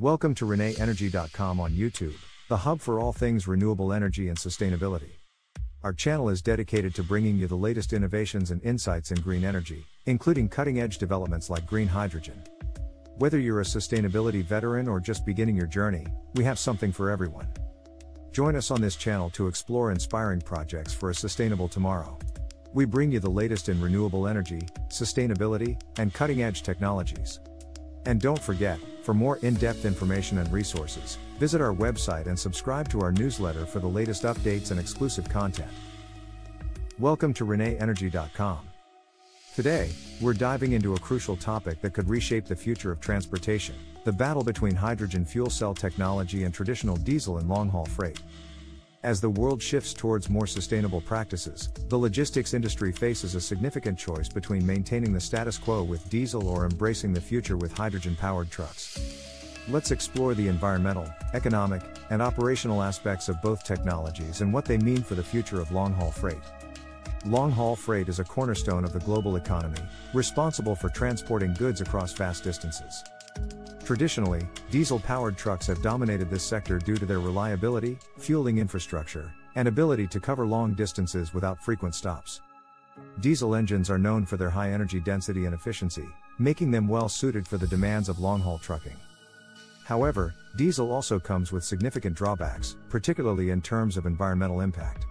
Welcome to ReneEnergy.com on YouTube, the hub for all things renewable energy and sustainability. Our channel is dedicated to bringing you the latest innovations and insights in green energy, including cutting-edge developments like green hydrogen. Whether you're a sustainability veteran or just beginning your journey, we have something for everyone. Join us on this channel to explore inspiring projects for a sustainable tomorrow. We bring you the latest in renewable energy, sustainability, and cutting-edge technologies. And don't forget, for more in-depth information and resources, visit our website and subscribe to our newsletter for the latest updates and exclusive content. Welcome to ReneEnergy.com. Today, we're diving into a crucial topic that could reshape the future of transportation: the battle between hydrogen fuel cell technology and traditional diesel and long-haul freight. As the world shifts towards more sustainable practices, the logistics industry faces a significant choice between maintaining the status quo with diesel or embracing the future with hydrogen-powered trucks. Let's explore the environmental, economic, and operational aspects of both technologies and what they mean for the future of long-haul freight. Long-haul freight is a cornerstone of the global economy, responsible for transporting goods across vast distances. Traditionally, diesel-powered trucks have dominated this sector due to their reliability, fueling infrastructure, and ability to cover long distances without frequent stops. Diesel engines are known for their high energy density and efficiency, making them well-suited for the demands of long-haul trucking. However, diesel also comes with significant drawbacks, particularly in terms of environmental impact.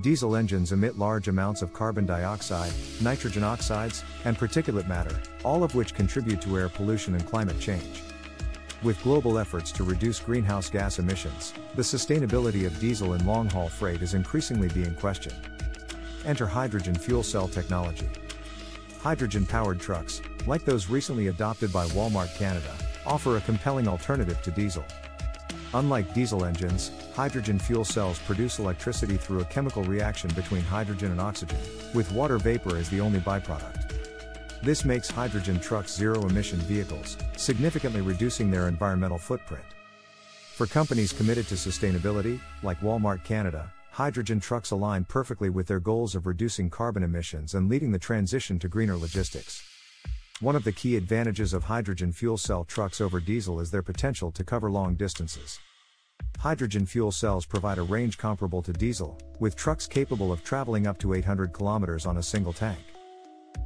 Diesel engines emit large amounts of carbon dioxide, nitrogen oxides, and particulate matter, all of which contribute to air pollution and climate change. With global efforts to reduce greenhouse gas emissions, the sustainability of diesel and long-haul freight is increasingly being questioned. Enter hydrogen fuel cell technology. Hydrogen-powered trucks, like those recently adopted by Walmart Canada, offer a compelling alternative to diesel. Unlike diesel engines, hydrogen fuel cells produce electricity through a chemical reaction between hydrogen and oxygen, with water vapor as the only byproduct. This makes hydrogen trucks zero-emission vehicles, significantly reducing their environmental footprint. For companies committed to sustainability, like Walmart Canada, hydrogen trucks align perfectly with their goals of reducing carbon emissions and leading the transition to greener logistics. One of the key advantages of hydrogen fuel cell trucks over diesel is their potential to cover long distances. Hydrogen fuel cells provide a range comparable to diesel, with trucks capable of traveling up to 800 kilometers on a single tank.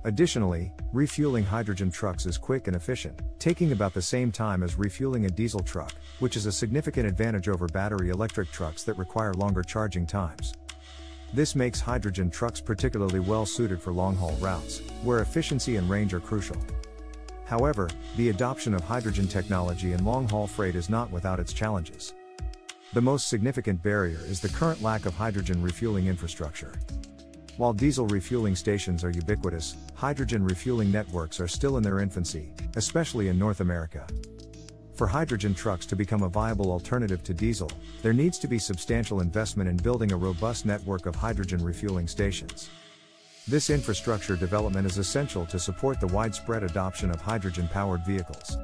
Additionally, refueling hydrogen trucks is quick and efficient, taking about the same time as refueling a diesel truck, which is a significant advantage over battery electric trucks that require longer charging times. This makes hydrogen trucks particularly well-suited for long-haul routes, where efficiency and range are crucial. However, the adoption of hydrogen technology in long-haul freight is not without its challenges. The most significant barrier is the current lack of hydrogen refueling infrastructure. While diesel refueling stations are ubiquitous, hydrogen refueling networks are still in their infancy, especially in North America. For hydrogen trucks to become a viable alternative to diesel, there needs to be substantial investment in building a robust network of hydrogen refueling stations. This infrastructure development is essential to support the widespread adoption of hydrogen-powered vehicles.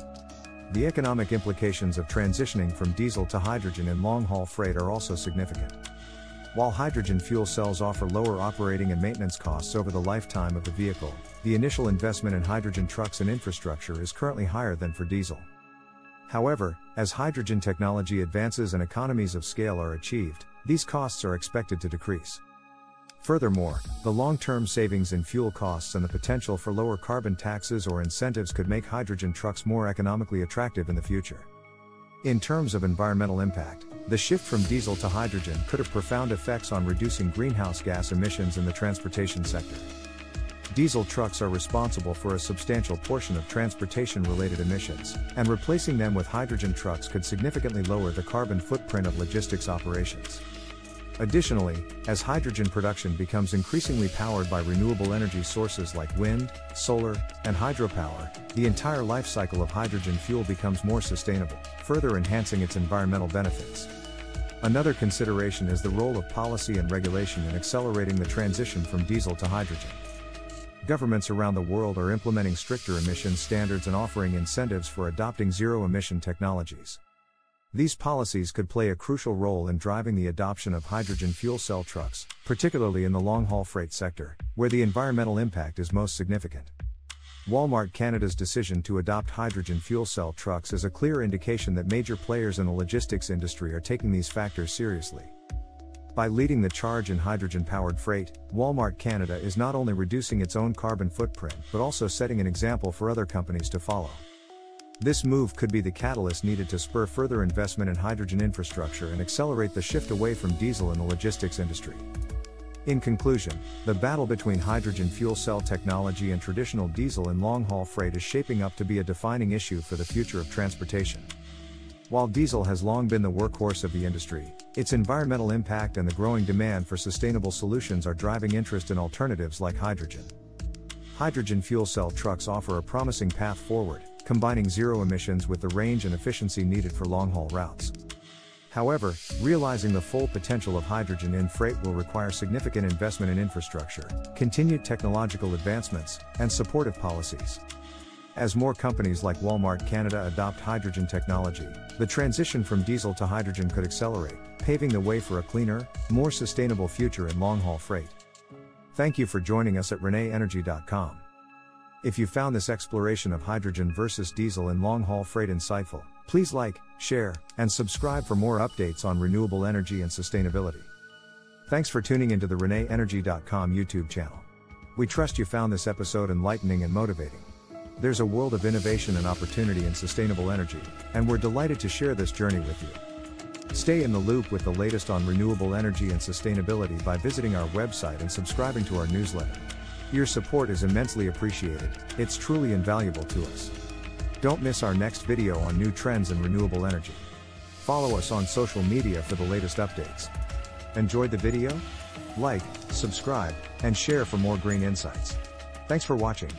The economic implications of transitioning from diesel to hydrogen in long-haul freight are also significant. While hydrogen fuel cells offer lower operating and maintenance costs over the lifetime of the vehicle, the initial investment in hydrogen trucks and infrastructure is currently higher than for diesel. However, as hydrogen technology advances and economies of scale are achieved, these costs are expected to decrease. Furthermore, the long-term savings in fuel costs and the potential for lower carbon taxes or incentives could make hydrogen trucks more economically attractive in the future. In terms of environmental impact, the shift from diesel to hydrogen could have profound effects on reducing greenhouse gas emissions in the transportation sector. Diesel trucks are responsible for a substantial portion of transportation-related emissions, and replacing them with hydrogen trucks could significantly lower the carbon footprint of logistics operations. Additionally, as hydrogen production becomes increasingly powered by renewable energy sources like wind, solar, and hydropower, the entire life cycle of hydrogen fuel becomes more sustainable, further enhancing its environmental benefits. Another consideration is the role of policy and regulation in accelerating the transition from diesel to hydrogen. Governments around the world are implementing stricter emissions standards and offering incentives for adopting zero-emission technologies. These policies could play a crucial role in driving the adoption of hydrogen fuel cell trucks, particularly in the long-haul freight sector, where the environmental impact is most significant. Walmart Canada's decision to adopt hydrogen fuel cell trucks is a clear indication that major players in the logistics industry are taking these factors seriously. By leading the charge in hydrogen-powered freight, Walmart Canada is not only reducing its own carbon footprint but also setting an example for other companies to follow. This move could be the catalyst needed to spur further investment in hydrogen infrastructure and accelerate the shift away from diesel in the logistics industry. In conclusion, the battle between hydrogen fuel cell technology and traditional diesel in long-haul freight is shaping up to be a defining issue for the future of transportation. While diesel has long been the workhorse of the industry, its environmental impact and the growing demand for sustainable solutions are driving interest in alternatives like hydrogen. Hydrogen fuel cell trucks offer a promising path forward, combining zero emissions with the range and efficiency needed for long-haul routes. However, realizing the full potential of hydrogen in freight will require significant investment in infrastructure, continued technological advancements, and supportive policies. As more companies like Walmart Canada adopt hydrogen technology, the transition from diesel to hydrogen could accelerate, paving the way for a cleaner, more sustainable future in long-haul freight. Thank you for joining us at ReneEnergy.com. If you found this exploration of hydrogen versus diesel in long-haul freight insightful, please like, share, and subscribe for more updates on renewable energy and sustainability. Thanks for tuning into the ReneEnergy.com YouTube channel. We trust you found this episode enlightening and motivating. There's a world of innovation and opportunity in sustainable energy, and we're delighted to share this journey with you. Stay in the loop with the latest on renewable energy and sustainability by visiting our website and subscribing to our newsletter. Your support is immensely appreciated. It's truly invaluable to us. Don't miss our next video on new trends in renewable energy. Follow us on social media for the latest updates. Enjoyed the video? Like, subscribe, and share for more green insights. Thanks for watching.